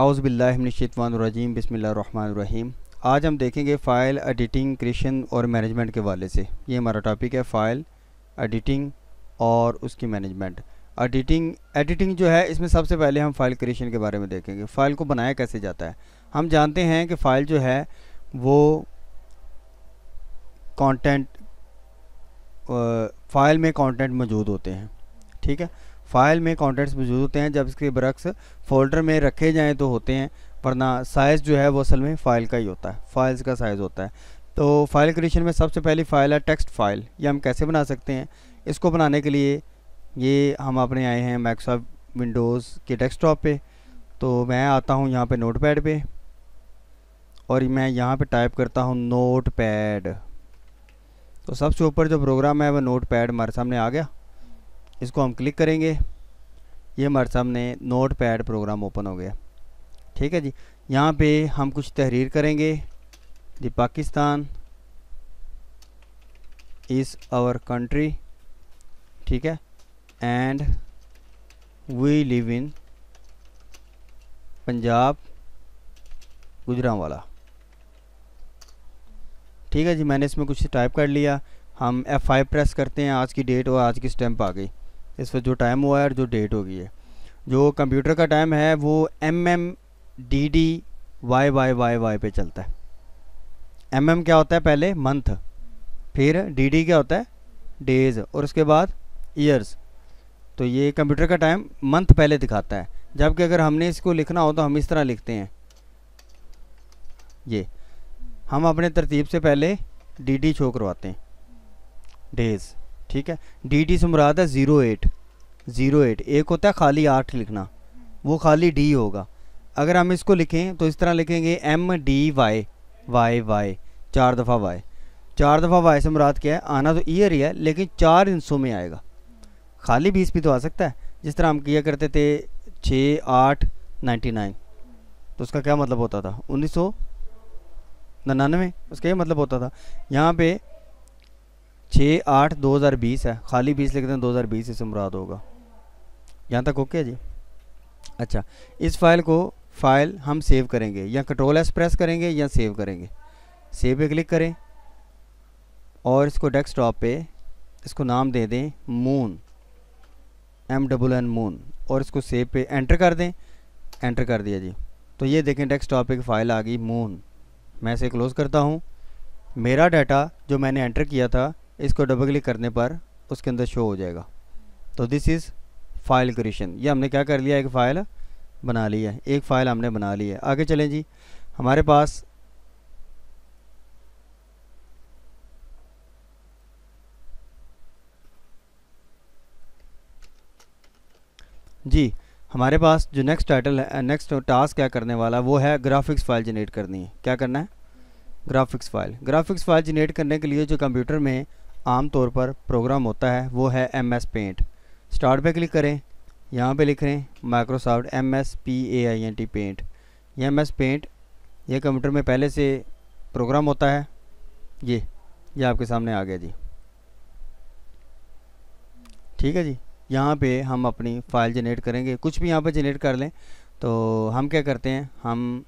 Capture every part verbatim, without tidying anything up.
औज़ बिल्लाहि मिनश शैतानिर रजीम, बिस्मिल्लाहिर रहमानिर रहीम। आज हम देखेंगे फ़ाइल एडिटिंग, क्रिएशन और मैनेजमेंट के हवाले से। ये हमारा टॉपिक है फ़ाइल एडिटिंग और उसकी मैनेजमेंट। एडिटिंग एडिटिंग जो है इसमें सबसे पहले हम फ़ाइल क्रिएशन के बारे में देखेंगे। फ़ाइल को बनाया कैसे जाता है। हम जानते हैं कि फ़ाइल जो है वो कंटेंट, फ़ाइल में कंटेंट मौजूद होते हैं, ठीक है। फ़ाइल में कंटेंट्स मौजूद होते हैं, जब इसके बरक्स फ़ोल्डर में रखे जाएं तो होते हैं, वरना साइज़ जो है वो असल में फ़ाइल का ही होता है, फाइल्स का साइज़ होता है। तो फ़ाइल क्रिएशन में सबसे पहली फ़ाइल है टेक्स्ट फ़ाइल। ये हम कैसे बना सकते हैं। इसको बनाने के लिए ये हम अपने आए हैं माइक्रोसॉफ्ट विंडोज़ के डेस्कटॉप पे। तो मैं आता हूँ यहाँ पे नोटपैड पे और मैं यहाँ पे टाइप करता हूँ नोटपैड। तो सबसे ऊपर जो प्रोग्राम है वह नोटपैड हमारे सामने आ गया। इसको हम क्लिक करेंगे, ये हमारे सामने नोटपैड प्रोग्राम ओपन हो गया, ठीक है जी। यहाँ पे हम कुछ तहरीर करेंगे जी। पाकिस्तान इज़ आवर कंट्री, ठीक है, and we live in Punjab Gujranwala, ठीक है जी। मैंने इसमें कुछ टाइप कर लिया। हम एफ फाइव प्रेस करते हैं, आज की डेट और आज की स्टैम्प आ गई, इस वक्त जो टाइम हुआ है और जो डेट हो गई है। जो कंप्यूटर का टाइम है वो M M D D Y Y Y Y पे चलता है। एम एम क्या होता है, पहले मंथ, फिर डी डी क्या होता है, डेज, और उसके बाद ईयर्स। तो ये कंप्यूटर का टाइम मंथ पहले दिखाता है, जबकि अगर हमने इसको लिखना हो तो हम इस तरह लिखते हैं। ये हम अपने तरतीब से पहले डी डी शो करवाते हैं, डेज़, ठीक है। डी डी से मुराद है ज़ीरो एट, ज़ीरो एट एक होता है खाली आठ लिखना, वो खाली डी होगा। अगर हम इसको लिखें तो इस तरह लिखेंगे M D Y Y Y, चार दफ़ा वाई। चार दफ़ा वाई से मुराद क्या है, आना तो ईयर ही है लेकिन चार हिस्सों में आएगा, खाली बीस भी तो आ सकता है, जिस तरह हम किया करते थे छः आठ नाइन्टी नाइन। तो उसका क्या मतलब होता था, उन्नीस सौ निन्यानवे, उसका ये मतलब होता था। यहाँ पे छः आठ दो हज़ार बीस है, खाली बीस लिखते हैं, दो हज़ार बीस इससे मुराद होगा। यहाँ तक ओके है जी। अच्छा, इस फाइल को फाइल हम सेव करेंगे, या कंट्रोल एस प्रेस करेंगे या सेव करेंगे। सेव पे क्लिक करें और इसको डेस्कटॉप पे इसको नाम दे दें moon, M double N moon, और इसको सेव पे एंटर कर दें। एंटर कर दिया जी। तो ये देखें डेस्कटॉप पे एक फ़ाइल आ गई मून। मैं इसे क्लोज़ करता हूँ। मेरा डाटा जो मैंने एंटर किया था, इसको डबल क्लिक करने पर उसके अंदर शो हो जाएगा। तो दिस इज़ फाइल क्रिएशन। ये हमने क्या कर लिया, एक फ़ाइल बना ली है, एक फ़ाइल हमने बना ली है। आगे चलें जी। हमारे पास जी हमारे पास जो नेक्स्ट टाइटल है, नेक्स्ट टास्क क्या करने वाला वो है ग्राफिक्स फाइल जनरेट करनी है। क्या करना है, graphics file. Graphics file generate करने के लिए जो कंप्यूटर में आम तौर पर प्रोग्राम होता है वो है एम एस पेंट। स्टार्ट पे क्लिक करें, यहाँ पे लिख रहे हैं Microsoft M S P A I N T paint. ये एम एस पेंट ये कंप्यूटर में पहले से प्रोग्राम होता है। ये ये आपके सामने आ गया जी, ठीक है जी। यहाँ पे हम अपनी फ़ाइल जनरेट करेंगे, कुछ भी यहाँ पे जनरेट कर लें। तो हम क्या करते हैं, हम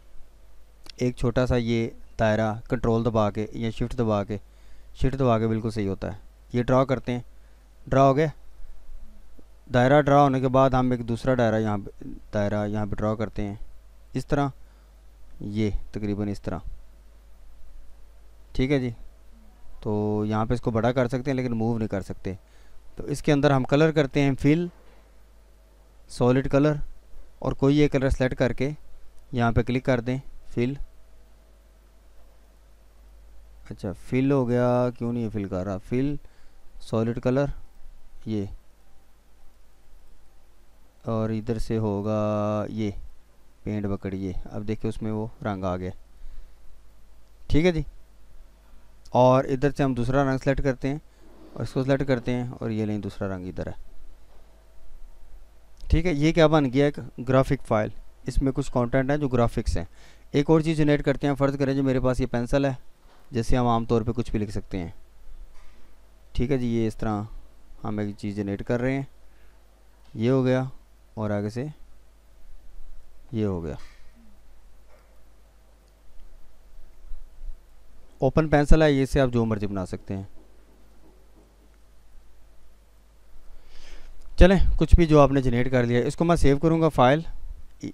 एक छोटा सा ये दायरा कंट्रोल दबा के या शिफ्ट दबा के, शिफ्ट दबा के बिल्कुल सही होता है, ये ड्रा करते हैं। ड्रा हो गया दायरा। ड्रा होने के बाद हम एक दूसरा दायरा यहाँ पे दायरा यहाँ पे ड्रा करते हैं, इस तरह, ये तकरीबन इस तरह, ठीक है जी। तो यहाँ पर इसको बड़ा कर सकते हैं लेकिन मूव नहीं कर सकते। तो इसके अंदर हम कलर करते हैं फिल, सॉलिड कलर, और कोई एक कलर सेलेक्ट करके यहाँ पे क्लिक कर दें, फिल। अच्छा फिल हो गया, क्यों नहीं फिल कर रहा, फिल सॉलिड कलर ये, और इधर से होगा ये पेंट बकड़ ये। अब देखिए उसमें वो रंग आ गया, ठीक है जी। और इधर से हम दूसरा रंग सेलेक्ट करते हैं और इसको सेलेक्ट करते हैं, और ये लें दूसरा रंग इधर है, ठीक है। ये क्या बन गया, एक ग्राफिक फाइल। इसमें कुछ कंटेंट है जो ग्राफिक्स हैं। एक और चीज़ जनरेट करते हैं। फ़र्ज़ करें जो मेरे पास ये पेंसिल है, जैसे हम आमतौर पे कुछ भी लिख सकते हैं, ठीक है जी। ये इस तरह हम एक चीज़ जनरेट कर रहे हैं, ये हो गया, और आगे से ये हो गया, ओपन पेंसिल है, ये से आप जो मर्जी बना सकते हैं। चलें, कुछ भी जो आपने जनरेट कर लिया इसको मैं सेव करूँगा फाइल,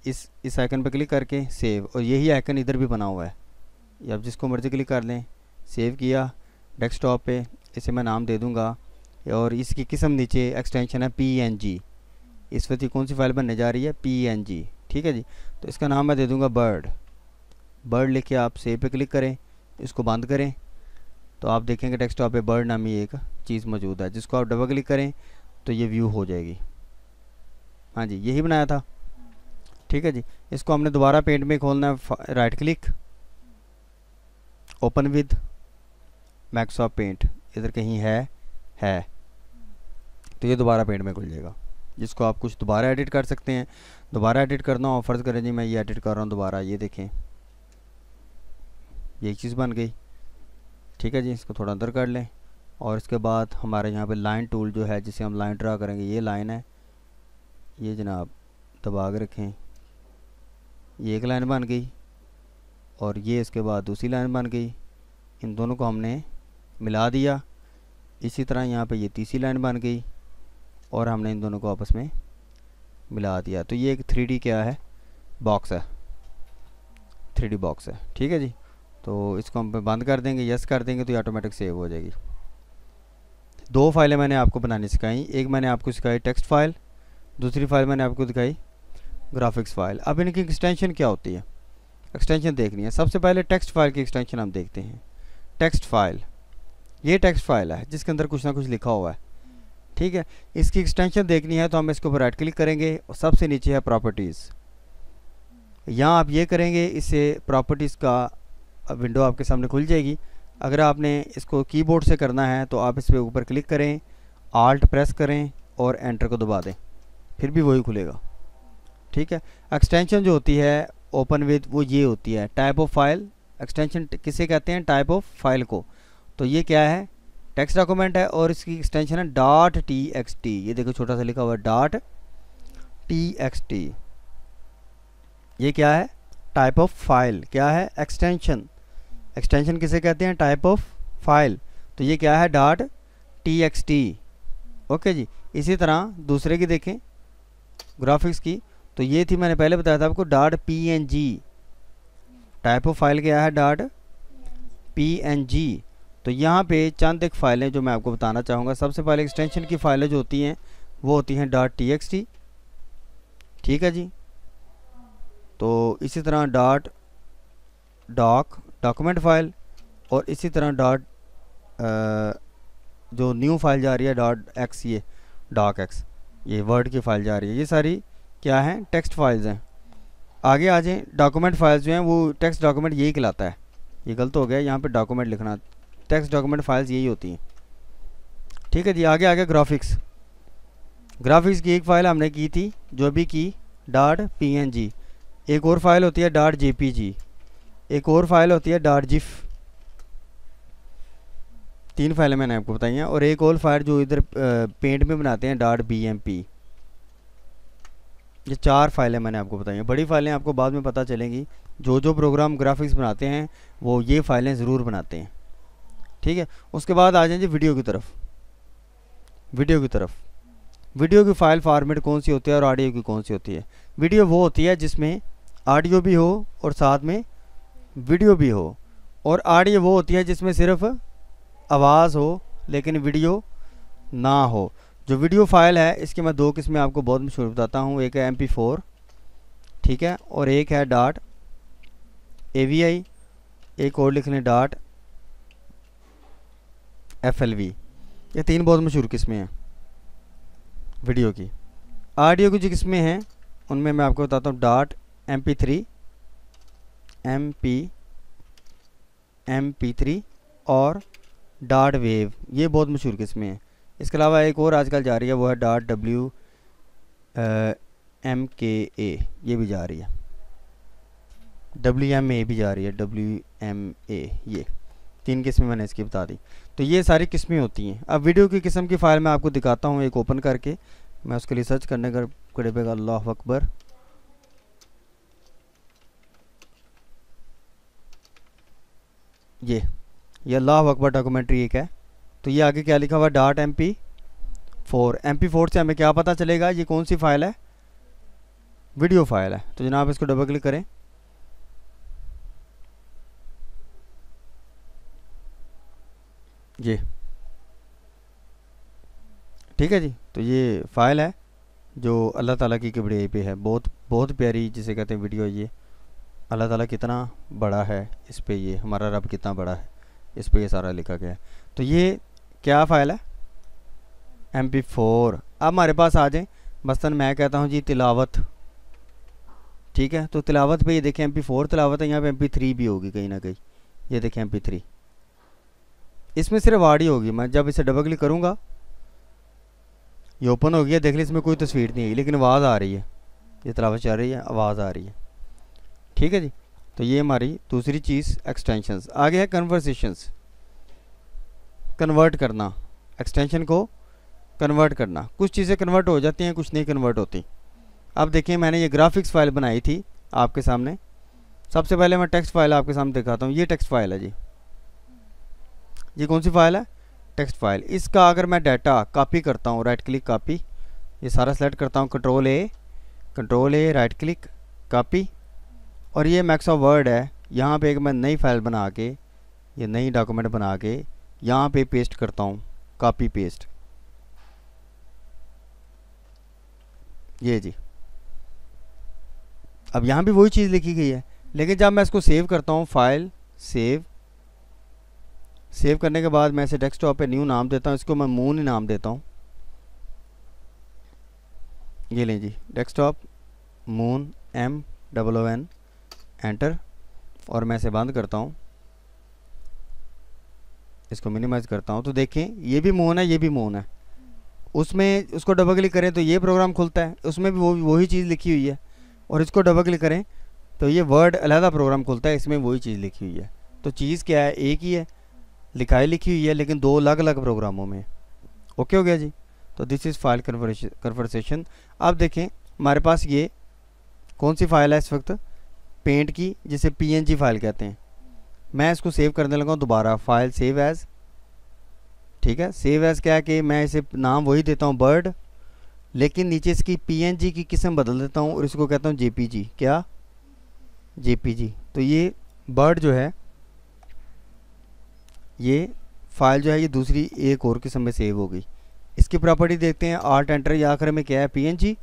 इस इस आइकन पर क्लिक करके सेव, और यही आइकन इधर भी बना हुआ है, या आप जिसको मर्जी क्लिक कर लें। सेव किया डेस्कटॉप पे, इसे मैं नाम दे दूँगा, और इसकी किस्म नीचे एक्सटेंशन है पी एन जी। इस वक्त कौन सी फाइल बनने जा रही है? पी एन जी, ठीक है जी। तो इसका नाम मैं दे दूँगा बर्ड। बर्ड लिख के आप सेव पे क्लिक करें, इसको बंद करें, तो आप देखेंगे डेस्कटॉप पे बर्ड नामी एक चीज़ मौजूद है, जिसको आप डबल क्लिक करें तो ये व्यू हो जाएगी। हाँ जी, यही बनाया था, ठीक है जी। इसको हमने दोबारा पेंट में खोलना है, right click, open with Microsoft paint, इधर कहीं है है तो ये दोबारा पेंट में खुल जाएगा, जिसको आप कुछ दोबारा एडिट कर सकते हैं। दोबारा एडिट करना हो, फर्ज करें जी मैं ये एडिट कर रहा हूँ दोबारा, ये देखें ये एक चीज़ बन गई, ठीक है जी। इसको थोड़ा अंदर कर लें, और इसके बाद हमारे यहाँ पे लाइन टूल जो है, जिसे हम लाइन ड्रा करेंगे, ये लाइन है, ये जनाब दबा के रखें, ये एक लाइन बन गई, और ये इसके बाद दूसरी लाइन बन गई, इन दोनों को हमने मिला दिया। इसी तरह यहाँ पे ये तीसरी लाइन बन गई, और हमने इन दोनों को आपस में मिला दिया, तो ये एक थ्री डी क्या है, बॉक्स है, थ्री डी बॉक्स है, ठीक है जी। तो इसको हम बंद कर देंगे, यस कर देंगे, तो ये ऑटोमेटिक सेव हो जाएगी। दो फाइलें मैंने आपको बनानी सिखाई, एक मैंने आपको सिखाई टेक्स्ट फाइल, दूसरी फाइल मैंने आपको दिखाई ग्राफिक्स फाइल। अब इनकी एक्सटेंशन क्या होती है, एक्सटेंशन देखनी है। सबसे पहले टेक्स्ट फाइल की एक्सटेंशन हम देखते हैं। टेक्स्ट फाइल, ये टेक्स्ट फाइल है जिसके अंदर कुछ ना कुछ लिखा हुआ है, ठीक है। इसकी एक्सटेंशन देखनी है तो हम इसके ऊपर राइट क्लिक करेंगे, और सबसे नीचे है प्रॉपर्टीज़। यहाँ आप ये करेंगे, इससे प्रॉपर्टीज़ का विंडो आपके सामने खुल जाएगी। अगर आपने इसको कीबोर्ड से करना है तो आप इस पर ऊपर क्लिक करें, आल्ट प्रेस करें और एंटर को दबा दें, फिर भी वही खुलेगा, ठीक है। एक्सटेंशन जो होती है ओपन विद, वो ये होती है टाइप ऑफ फाइल। एक्सटेंशन किसे कहते हैं? टाइप ऑफ फाइल को। तो ये क्या है? टेक्स्ट डॉक्यूमेंट है, और इसकी एक्सटेंशन है डॉट टी एक्स टी। ये देखो छोटा सा लिखा हुआ है डॉट टी एक्स टी। ये क्या है? Type of file. क्या है? एक्सटेंशन। एक्सटेंशन किसे कहते हैं? Type of file. तो ये क्या है? Dot T X T, okay जी। इसी तरह दूसरे की देखें, ग्राफिक्स की, तो ये थी, मैंने पहले बताया था आपको, dot P N G. Type of file क्या है? Dot P N G. तो यहाँ पे चंद एक फाइलें जो मैं आपको बताना चाहूँगा। सबसे पहले एक्सटेंशन की फाइलें जो होती हैं वो होती हैं डॉट टी एक्स टी, ठीक है जी। तो इसी तरह डॉट डॉक डॉक्यूमेंट फाइल, और इसी तरह डॉट जो न्यू फाइल जा रही है डॉट एक्स, ये डॉक एक्स, ये वर्ड की फाइल जा रही है। ये सारी क्या हैं? टेक्स्ट फाइल्स हैं। आगे आ जाएँ, डॉक्यूमेंट फाइल्स जो हैं वो टेक्स्ट डॉक्यूमेंट यही कहलाता है। ये गलत हो गया, यहाँ पे डॉक्यूमेंट लिखना, टेक्स्ट डॉक्यूमेंट फाइल्स यही होती हैं, ठीक है जी। आगे आगे ग्राफिक्स, ग्राफिक्स की एक फ़ाइल हमने की थी जो भी की डॉट पी एन जी। एक और फाइल होती है डॉट जे पी जी, एक और फाइल होती है डॉट जिफ। तीन फाइलें मैंने आपको बताई हैं, और एक और फाइल जो इधर पेंट में बनाते हैं डॉट बी एम पी। ये चार फाइलें मैंने आपको बताई हैं। बड़ी फाइलें आपको बाद में पता चलेंगी, जो जो प्रोग्राम ग्राफिक्स बनाते हैं वो ये फाइलें ज़रूर बनाते हैं, ठीक है। उसके बाद आ जाए जी वीडियो की तरफ। वीडियो की तरफ वीडियो की फ़ाइल फॉर्मेट कौन सी होती है और ऑडियो की कौन सी होती है? वीडियो वो होती है जिसमें ऑडियो भी हो और साथ में वीडियो भी हो, और ऑडियो वो होती है जिसमें सिर्फ आवाज़ हो लेकिन वीडियो ना हो। जो वीडियो फाइल है इसकी मैं दो किस्में आपको बहुत मशहूर बताता हूँ। एक है एम पी फोर, ठीक है, और एक है डॉट ए वी आई, एक और लिख लें डॉट एफ एल वी। ये तीन बहुत मशहूर किस्में हैं वीडियो की। ऑडियो की जो किस्में हैं उनमें मैं आपको बताता हूँ dot M P three, M P M P three और डॉट वेव, ये बहुत मशहूर किस्में हैं। इसके अलावा एक और आजकल जा रही है, वो है डॉट डब्ल्यू एम के ए, ये भी जा रही है, डब्ल्यू एम ए भी जा रही है, डब्ल्यू एम ए। ये तीन किस्में मैंने इसकी बता दी, तो ये सारी किस्में होती हैं। अब वीडियो की किस्म की फ़ाइल मैं आपको दिखाता हूँ, एक ओपन करके। मैं उसके लिए सर्च करने का कड़े पे, अल्लाह अकबर, ये यह अल्लाह अकबर डॉक्यूमेंट्री एक है। तो ये आगे क्या लिखा हुआ है, dot M P four. M P four से हमें क्या पता चलेगा ये कौन सी फ़ाइल है, वीडियो फाइल है। तो जनाब इसको डबल क्लिक करें। ये ठीक है जी, तो ये फ़ाइल है जो अल्लाह ताला की किबड़ियाई पे है, बहुत बहुत प्यारी जिसे कहते हैं वीडियो। ये अल्लाह ताला कितना बड़ा है, इस पे ये हमारा रब कितना बड़ा है, इस पे ये सारा लिखा गया है। तो ये क्या फ़ाइल है, एम पी फोर। अब हमारे पास आ जाएँ, मसलन मैं कहता हूँ जी तिलावत, ठीक है। तो तिलावत पे ये देखें एम पी फोर तिलावत है, यहाँ पे एम पी थ्री भी होगी कहीं ना कहीं। ये देखें एम पी थ्री, इसमें सिर्फ ऑडियो होगी। मैं जब इसे डबल क्लिक करूँगा ये ओपन हो गया, देख ली इसमें कोई तस्वीर नहीं है लेकिन आवाज़ आ रही है। ये तलावत चल रही है, आवाज़ आ रही है, ठीक है जी। तो ये हमारी दूसरी चीज़ एक्सटेंशंस। आगे है कन्वर्सेशंस, कन्वर्ट करना, एक्सटेंशन को कन्वर्ट करना। कुछ चीज़ें कन्वर्ट हो जाती हैं, कुछ नहीं कन्वर्ट होती। अब देखिए मैंने ये ग्राफिक्स फाइल बनाई थी आपके सामने। सबसे पहले मैं टेक्स्ट फाइल आपके सामने दिखाता हूँ। ये टेक्स्ट फाइल है जी, ये कौन सी फ़ाइल है, टेक्स्ट फाइल। इसका अगर मैं डाटा कॉपी करता हूँ, राइट क्लिक कॉपी, ये सारा सेलेक्ट करता हूँ, control A, control A, right click copy. और ये मैक्सो वर्ड है, यहाँ पे एक मैं नई फाइल बना के, ये नई डॉक्यूमेंट बना के यहाँ पे पेस्ट करता हूँ, कॉपी पेस्ट। ये जी, अब यहाँ भी वही चीज़ लिखी गई है, लेकिन जब मैं इसको सेव करता हूँ, फाइल सेव, सेव करने के बाद मैं इसे डेस्कटॉप पे न्यू नाम देता हूँ, इसको मैं मून ही नाम देता हूँ। ये लें जी, desktop moon M double O N, enter. और मैं इसे बंद करता हूँ, इसको मिनिमाइज करता हूँ। तो देखें ये भी मून है, ये भी मून है। उसमें उसको डबल क्लिक करें तो ये प्रोग्राम खुलता है, उसमें भी वो वही चीज़ लिखी हुई है। और इसको डबल क्लिक करें तो ये वर्ड अलहदा प्रोग्राम खुलता है, इसमें वही चीज़ लिखी हुई है। तो चीज़ क्या है, एक ही है, लिखाई लिखी हुई है लेकिन दो अलग अलग प्रोग्रामों में। ओके हो गया जी। तो दिस इज़ फाइल कन्वर्सेशन। अब देखें हमारे पास ये कौन सी फ़ाइल है इस वक्त, पेंट की, जिसे पीएनजी फाइल कहते हैं। मैं इसको सेव करने लगा हूँ दोबारा, फाइल सेव एज़, ठीक है। सेव एज़ क्या है कि मैं इसे नाम वही देता हूँ बर्ड, लेकिन नीचे इसकी पीएनजी की किस्म बदल देता हूँ और इसको कहता हूँ जेपीजी। क्या, जेपीजी। तो ये बर्ड जो है, ये फाइल जो है, ये दूसरी एक और किस्म में सेव हो गई। इसकी प्रॉपर्टी देखते हैं, आर्ट एंटर, या आखिर में क्या है, पीएनजी।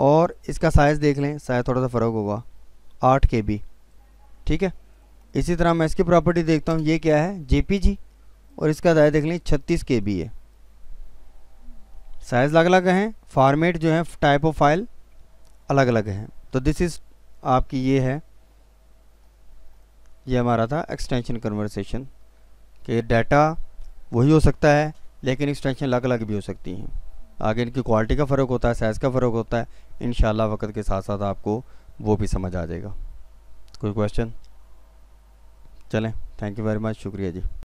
और इसका साइज़ देख लें, साइज़ थोड़ा सा फ़र्क होगा, आठ के बी, ठीक है। इसी तरह मैं इसकी प्रॉपर्टी देखता हूँ, ये क्या है, जेपीजी। और इसका साइज़ देख लें, छत्तीस के बी है। साइज़ अलग अलग हैं, फॉर्मेट जो है, टाइप ऑफ फाइल अलग अलग हैं। तो दिस इज़ आपकी ये है, ये हमारा था एक्सटेंशन कन्वर्सेशन। ये डाटा वही हो सकता है लेकिन एक्सटेंशन अलग अलग भी हो सकती हैं। आगे इनकी क्वालिटी का फ़र्क होता है, साइज़ का फ़र्क होता है। इंशाल्लाह वक्त के साथ साथ आपको वो भी समझ आ जाएगा। कोई क्वेश्चन? चलें, थैंक यू वेरी मच, शुक्रिया जी।